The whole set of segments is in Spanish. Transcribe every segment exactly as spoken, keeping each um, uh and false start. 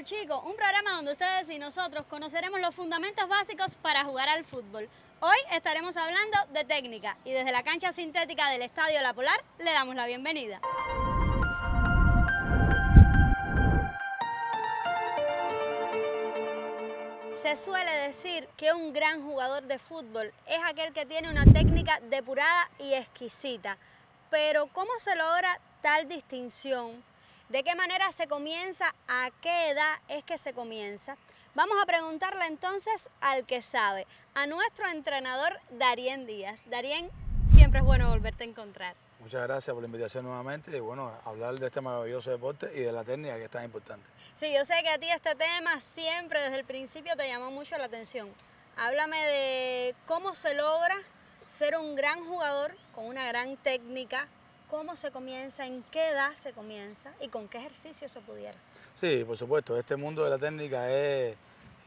Fútbol Chico, un programa donde ustedes y nosotros conoceremos los fundamentos básicos para jugar al fútbol. Hoy estaremos hablando de técnica y desde la cancha sintética del Estadio La Polar le damos la bienvenida. Se suele decir que un gran jugador de fútbol es aquel que tiene una técnica depurada y exquisita. Pero ¿cómo se logra tal distinción? ¿De qué manera se comienza? ¿A qué edad es que se comienza? Vamos a preguntarle entonces al que sabe, a nuestro entrenador Darien Díaz. Darien, siempre es bueno volverte a encontrar. Muchas gracias por la invitación nuevamente y bueno, hablar de este maravilloso deporte y de la técnica que es tan importante. Sí, yo sé que a ti este tema siempre desde el principio te llamó mucho la atención. Háblame de cómo se logra ser un gran jugador con una gran técnica. ¿Cómo se comienza? ¿En qué edad se comienza? ¿Y con qué ejercicio se pudiera? Sí, por supuesto. Este mundo de la técnica es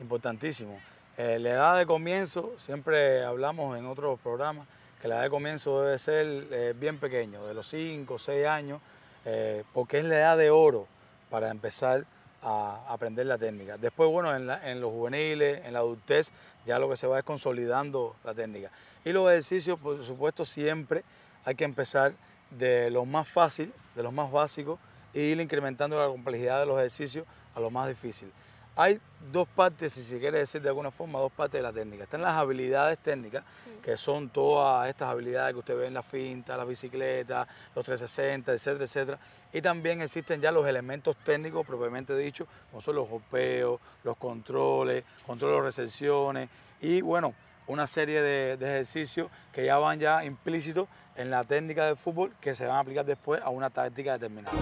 importantísimo. Eh, la edad de comienzo, siempre hablamos en otros programas, que la edad de comienzo debe ser eh, bien pequeño, de los cinco o seis años, eh, porque es la edad de oro para empezar a aprender la técnica. Después, bueno, en, la, en los juveniles, en la adultez, ya lo que se va es consolidando la técnica. Y los ejercicios, por supuesto, siempre hay que empezar de los más fáciles, de los más básicos, e ir incrementando la complejidad de los ejercicios a lo más difícil. Hay dos partes, si se quiere decir de alguna forma, dos partes de la técnica. Están las habilidades técnicas, que son todas estas habilidades que usted ve en la finta, la bicicleta, los trescientos sesenta, etcétera, etcétera. Y también existen ya los elementos técnicos propiamente dichos, como son los golpeos, los controles, controles de recepciones y, bueno, una serie de, de ejercicios que ya van ya implícitos en la técnica del fútbol que se van a aplicar después a una táctica determinada.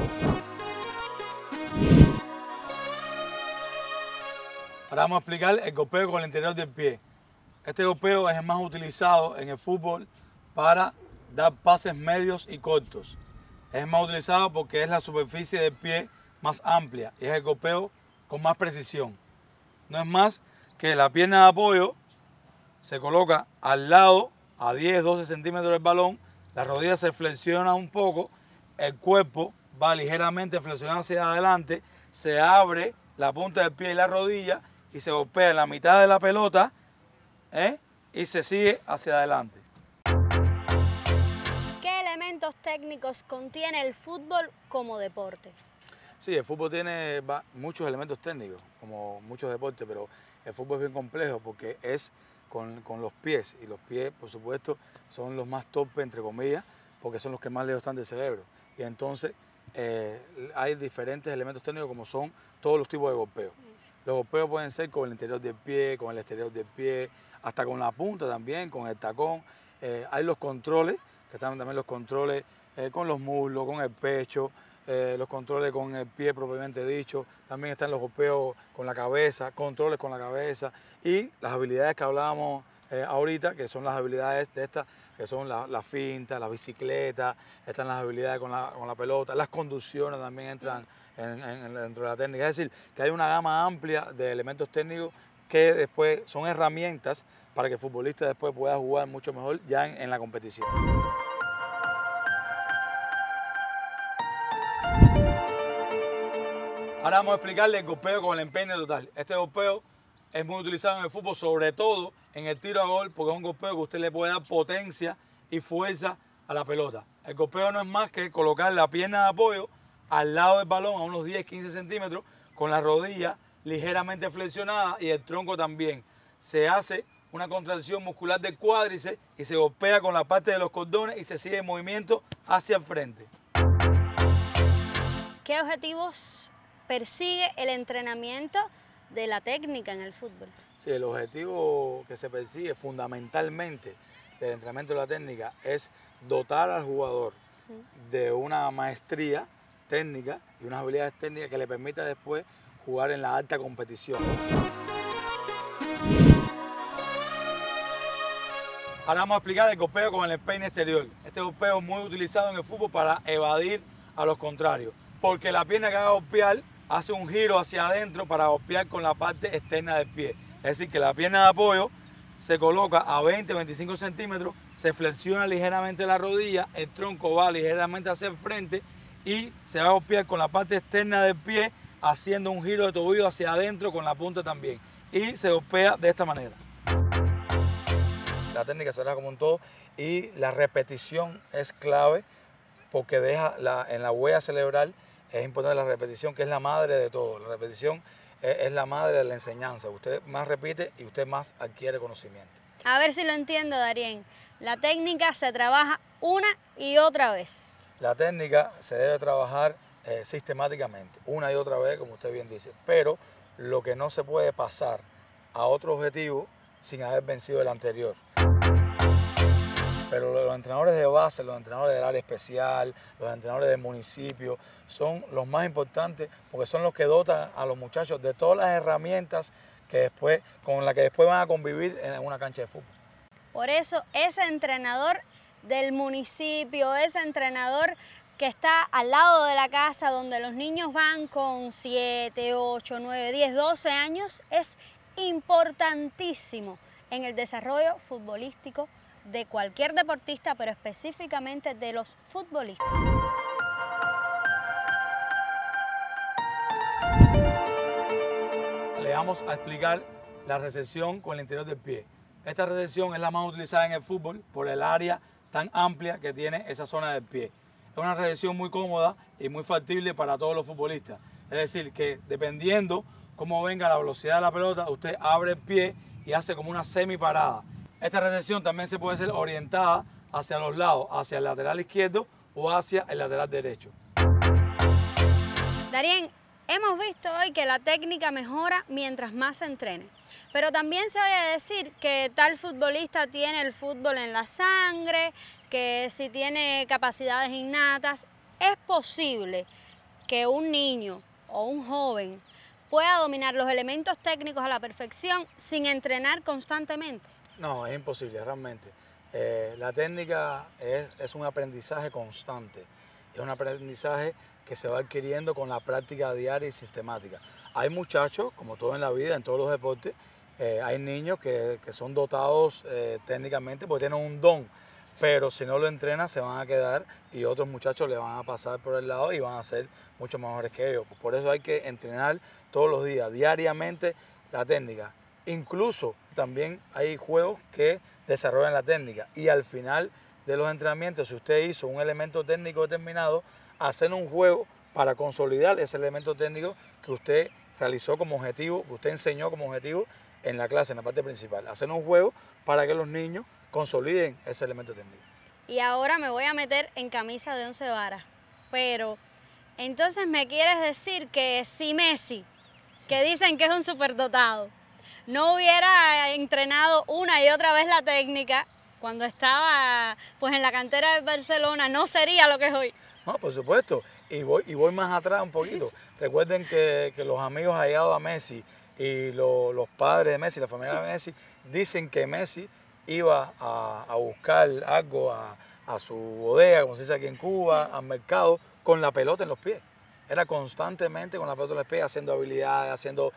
Ahora vamos a explicar el golpeo con el interior del pie. Este golpeo es el más utilizado en el fútbol para dar pases medios y cortos. Es el más utilizado porque es la superficie del pie más amplia y es el golpeo con más precisión. No es más que la pierna de apoyo se coloca al lado, a diez, doce centímetros del balón, la rodilla se flexiona un poco, el cuerpo va ligeramente flexionado hacia adelante, se abre la punta del pie y la rodilla y se golpea en la mitad de la pelota, ¿eh? Y se sigue hacia adelante. ¿Qué elementos técnicos contiene el fútbol como deporte? Sí, el fútbol tiene muchos elementos técnicos, como muchos deportes, pero el fútbol es bien complejo porque es Con, con los pies, y los pies, por supuesto, son los más torpes, entre comillas, porque son los que más lejos están del cerebro. Y entonces eh, hay diferentes elementos técnicos como son todos los tipos de golpeos. Los golpeos pueden ser con el interior del pie, con el exterior del pie, hasta con la punta también, con el tacón. Eh, hay los controles, que están también los controles eh, con los muslos, con el pecho, eh, los controles con el pie propiamente dicho, también están los golpeos con la cabeza, controles con la cabeza y las habilidades que hablábamos eh, ahorita, que son las habilidades de estas, que son la, la finta, la bicicleta, están las habilidades con la, con la pelota, las conducciones también entran en, en, dentro de la técnica. Es decir, que hay una gama amplia de elementos técnicos que después son herramientas para que el futbolista después pueda jugar mucho mejor ya en, en la competición. Ahora vamos a explicarle el golpeo con el empeine total. Este golpeo es muy utilizado en el fútbol, sobre todo en el tiro a gol, porque es un golpeo que usted le puede dar potencia y fuerza a la pelota. El golpeo no es más que colocar la pierna de apoyo al lado del balón a unos diez, quince centímetros, con la rodilla ligeramente flexionada y el tronco también. Se hace una contracción muscular del cuádriceps y se golpea con la parte de los cordones y se sigue el movimiento hacia el frente. ¿Qué objetivos persigue el entrenamiento de la técnica en el fútbol? Sí, el objetivo que se persigue fundamentalmente del entrenamiento de la técnica es dotar al jugador de una maestría técnica y unas habilidades técnicas que le permita después jugar en la alta competición. Ahora vamos a explicar el golpeo con el empeine exterior. Este golpeo es muy utilizado en el fútbol para evadir a los contrarios, porque la pierna que va a golpear hace un giro hacia adentro para golpear con la parte externa del pie. Es decir, que la pierna de apoyo se coloca a veinte, veinticinco centímetros, se flexiona ligeramente la rodilla, el tronco va ligeramente hacia el frente y se va a golpear con la parte externa del pie haciendo un giro de tobillo hacia adentro con la punta también. Y se golpea de esta manera. La técnica será como en todo y la repetición es clave porque deja la, en la huella cerebral, es importante la repetición, que es la madre de todo. La repetición es, es la madre de la enseñanza. Usted más repite y usted más adquiere conocimiento. A ver si lo entiendo, Darien. La técnica se trabaja una y otra vez. La técnica se debe trabajar eh, sistemáticamente, una y otra vez, como usted bien dice. Pero lo que no se puede pasar a otro objetivo sin haber vencido el anterior. Pero los entrenadores de base, los entrenadores del área especial, los entrenadores del municipio, son los más importantes porque son los que dotan a los muchachos de todas las herramientas que después, con las que después van a convivir en una cancha de fútbol. Por eso ese entrenador del municipio, ese entrenador que está al lado de la casa donde los niños van con siete, ocho, nueve, diez, doce años, es importantísimo en el desarrollo futbolístico de cualquier deportista, pero específicamente de los futbolistas. Le vamos a explicar la recepción con el interior del pie. Esta recepción es la más utilizada en el fútbol por el área tan amplia que tiene esa zona del pie. Es una recepción muy cómoda y muy factible para todos los futbolistas. Es decir, que dependiendo cómo venga la velocidad de la pelota, usted abre el pie y hace como una semiparada. Esta recepción también se puede ser orientada hacia los lados, hacia el lateral izquierdo o hacia el lateral derecho. Darien, hemos visto hoy que la técnica mejora mientras más se entrene, pero también se oye decir que tal futbolista tiene el fútbol en la sangre, que si tiene capacidades innatas. ¿Es posible que un niño o un joven pueda dominar los elementos técnicos a la perfección sin entrenar constantemente? No, es imposible realmente. Eh, la técnica es, es un aprendizaje constante, es un aprendizaje que se va adquiriendo con la práctica diaria y sistemática. Hay muchachos, como todo en la vida, en todos los deportes, eh, hay niños que, que son dotados eh, técnicamente porque tienen un don, pero si no lo entrenan se van a quedar y otros muchachos le van a pasar por el lado y van a ser mucho mejores que ellos. Por eso hay que entrenar todos los días, diariamente, la técnica. Incluso también hay juegos que desarrollan la técnica y al final de los entrenamientos, si usted hizo un elemento técnico determinado, hacer un juego para consolidar ese elemento técnico que usted realizó como objetivo, que usted enseñó como objetivo en la clase, en la parte principal. Hacer un juego para que los niños consoliden ese elemento técnico. Y ahora me voy a meter en camisa de once varas, pero entonces me quieres decir que si Messi, que dicen que es un superdotado, no hubiera entrenado una y otra vez la técnica cuando estaba pues en la cantera de Barcelona, no sería lo que es hoy. No, por supuesto, y voy, y voy más atrás un poquito. Recuerden que, que los amigos allegados a Messi y lo, los padres de Messi, la familia de Messi, dicen que Messi iba a, a buscar algo a, a su bodega, como se dice aquí en Cuba, al mercado, con la pelota en los pies. Era constantemente con la pelota en los pies, haciendo habilidades, haciendo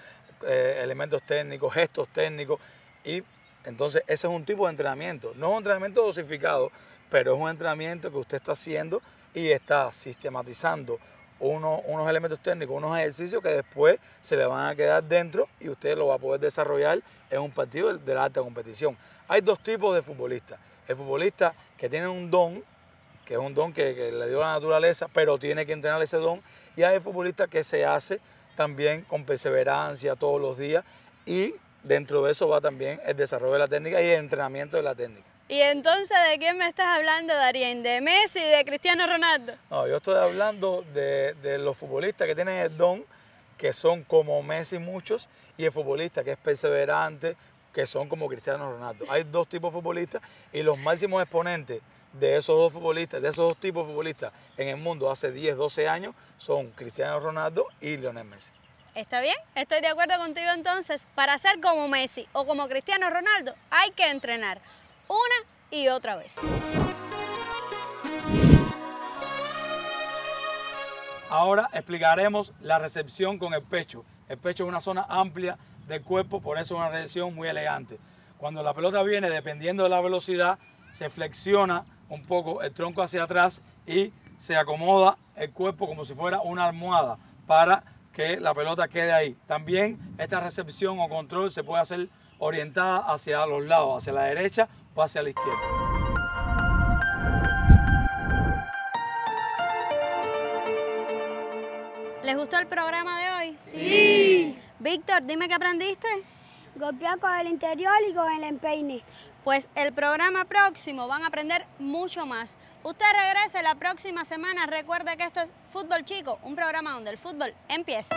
Eh, elementos técnicos, gestos técnicos, y entonces ese es un tipo de entrenamiento. No es un entrenamiento dosificado, pero es un entrenamiento que usted está haciendo y está sistematizando uno, unos elementos técnicos, unos ejercicios que después se le van a quedar dentro y usted lo va a poder desarrollar en un partido de la alta competición. Hay dos tipos de futbolistas. El futbolista que tiene un don, que es un don que, que le dio la naturaleza, pero tiene que entrenar ese don, y hay el futbolista que se hace también con perseverancia todos los días, y dentro de eso va también el desarrollo de la técnica y el entrenamiento de la técnica. ¿Y entonces de quién me estás hablando, Darien? ¿De Messi y de Cristiano Ronaldo? No, yo estoy hablando de, de los futbolistas que tienen el don, que son como Messi muchos, y el futbolista que es perseverante, que son como Cristiano Ronaldo. Hay dos tipos de futbolistas y los máximos exponentes de esos dos futbolistas, de esos dos tipos de futbolistas en el mundo hace diez, doce años son Cristiano Ronaldo y Lionel Messi. Está bien, estoy de acuerdo contigo entonces. Para ser como Messi o como Cristiano Ronaldo hay que entrenar una y otra vez. Ahora explicaremos la recepción con el pecho. El pecho es una zona amplia del cuerpo, por eso es una recepción muy elegante. Cuando la pelota viene, dependiendo de la velocidad, se flexiona un poco el tronco hacia atrás y se acomoda el cuerpo como si fuera una almohada para que la pelota quede ahí. También esta recepción o control se puede hacer orientada hacia los lados, hacia la derecha o hacia la izquierda. ¿Les gustó el programa de hoy? ¡Sí! Víctor, dime qué aprendiste. Golpear con el interior y con el empeine. Pues el programa próximo van a aprender mucho más. Usted regrese la próxima semana. Recuerde que esto es Fútbol Chico, un programa donde el fútbol empieza.